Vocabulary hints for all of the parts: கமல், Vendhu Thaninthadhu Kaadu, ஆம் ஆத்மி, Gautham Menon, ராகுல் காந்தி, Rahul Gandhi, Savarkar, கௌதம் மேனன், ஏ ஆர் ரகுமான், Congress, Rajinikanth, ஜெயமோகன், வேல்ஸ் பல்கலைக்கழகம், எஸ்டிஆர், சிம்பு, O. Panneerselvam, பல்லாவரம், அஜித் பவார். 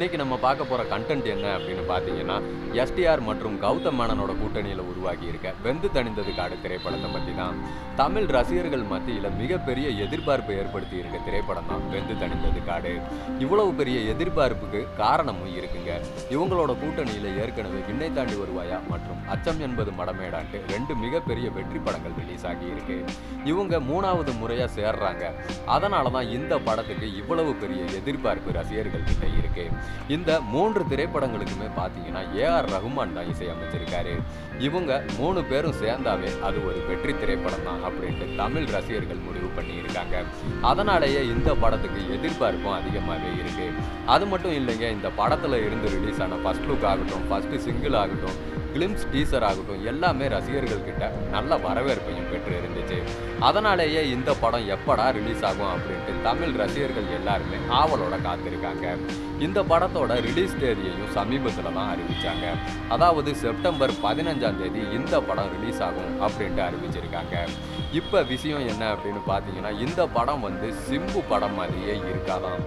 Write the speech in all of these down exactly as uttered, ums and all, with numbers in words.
இன்னைக்கு நம்ம பார்க்க போற கண்டென்ட் என்ன அப்படினு பாத்தீங்கன்னா எஸ்டிஆர் மற்றும் கௌதம் மேனனோட கூட்டணியில உருவாகி இருக்க வெந்து தணிந்தது காடு திரைப்படத்தை பத்தி தான். தமிழ் ரசிகர்கள் மத்தியில மிகப்பெரிய எதிர்பார்ப்பு ஏற்படுத்தி இருக்க திரைப்படம் தான் வெந்து தணிந்தது காடு. இவ்வளவு பெரிய எதிர்பார்ப்புக்கு காரணமும் இருக்குங்க. இவங்களோட கூட்டணியில ஏற்கனவே விண்ணை தாண்டி வருவாயா மற்றும் அச்சம் என்பது மடமேடாட்டு ரெண்டு மிகப்பெரிய வெற்றி படங்கள் ரிலீஸ் ஆகி இருக்கு. இவங்க மூணாவது முறையா சேர்றாங்க. அதனாலதான் இந்த படத்துக்கு இவ்வளவு பெரிய எதிர்பார்ப்பு ரசிகர்கள் கிட்ட இருக்கு. இந்த மூன்று திரைப்படங்களுக்குமே பாத்தீங்கன்னா ஏ ஆர் ரகுமான் தான் இசையமைச்சிருக்காரு. இவங்க மூணு பேரும் சேர்ந்தாவே அது ஒரு வெற்றி திரைப்படம் தான் அப்படின்ட்டு தமிழ் ரசிகர்கள் முடிவு பண்ணியிருக்காங்க. அதனாலேயே இந்த படத்துக்கு எதிர்பார்ப்பும் அதிகமாகவே இருக்கு. அது மட்டும் இல்லைங்க, இந்த படத்துல இருந்து ரிலீஸ் ஆன ஃபர்ஸ்ட் லுக் ஆகட்டும், ஃபர்ஸ்ட் சிங்கிள் ஆகட்டும், கிளிம்ஸ் டீசர் ஆகட்டும், எல்லாமே ரசிகர்கள் கிட்ட நல்ல வரவேற்பையும் பெற்று இருந்துச்சு. அதனாலேயே இந்த படம் எப்படா ரிலீஸ் ஆகும் அப்படின்ட்டு தமிழ் ரசிகர்கள் எல்லாருமே ஆவலோட காத்திருக்காங்க. இந்த படத்தோட ரிலீஸ் தேதியையும் சமீபத்தில் தான் அறிவிச்சாங்க. அதாவது செப்டம்பர் பதினஞ்சாம் தேதி இந்த படம் ரிலீஸ் ஆகும் அப்படின்ட்டு அறிவிச்சிருக்காங்க. இப்போ விஷயம் என்ன அப்படின்னு பார்த்தீங்கன்னா இந்த படம் வந்து சிம்பு படம் மாதிரியே இருக்காதான்.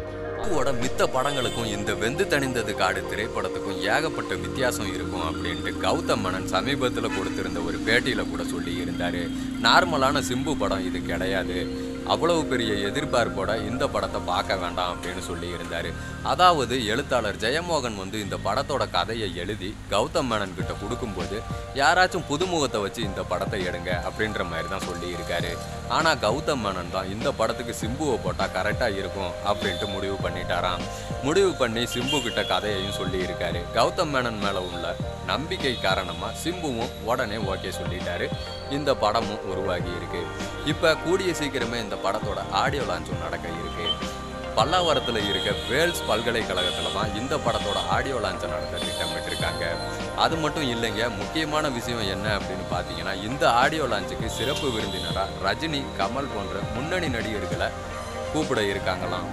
சிம்புவோட மித்த படங்களுக்கும் இந்த வெந்து தணிந்தது காடு திரைப்படத்துக்கும் ஏகப்பட்ட வித்தியாசம் இருக்கும் அப்படின்ட்டு கௌதம் மேனன் சமீபத்தில் கொடுத்திருந்த ஒரு பேட்டியில் கூட சொல்லி இருந்தார். நார்மலான சிம்பு படம் இது கிடையாது, அவ்வளவு பெரிய எதிர்பார்ப்போட இந்த படத்தை பார்க்க வேண்டாம் அப்படின்னு சொல்லி இருந்தார். அதாவது எழுத்தாளர் ஜெயமோகன் வந்து இந்த படத்தோட கதையை எழுதி கௌதம் மேனன் கிட்ட கொடுக்கும்போது யாராச்சும் புதுமுகத்தை வச்சு இந்த படத்தை எடுங்க அப்படின்ற மாதிரி தான் சொல்லி இருக்காரு. ஆனால் கௌதம் மேனன் தான் இந்த படத்துக்கு சிம்புவை போட்டால் கரெக்டாக இருக்கும் அப்படின்ட்டு முடிவு பண்ணிட்டாராம். முடிவு பண்ணி சிம்பு கிட்ட கதையையும் சொல்லி இருக்காரு. கௌதம் மேனன் மேலே உள்ள நம்பிக்கை காரணமாக சிம்புவும் உடனே ஓகே சொல்லிட்டாரு. இந்த படமும் உருவாகி இருக்கு. இப்போ கூடிய சீக்கிரமே இந்த படத்தோட ஆடியோ லான்ச்சும் நடக்க இருக்கு. பல்லாவரத்தில் இருக்க வேல்ஸ் பல்கலைக்கழகத்தில் தான் இந்த படத்தோட ஆடியோ லான்ச்சை நடத்த திட்டமிட்டிருக்காங்க. அது மட்டும் இல்லைங்க, முக்கியமான விஷயம் என்ன அப்படின்னு பார்த்தீங்கன்னா இந்த ஆடியோ லான்ச்சுக்கு சிறப்பு விருந்தினராக ரஜினி, கமல் போன்ற முன்னணி நடிகர்களை கூப்பிட இருக்காங்களாம்.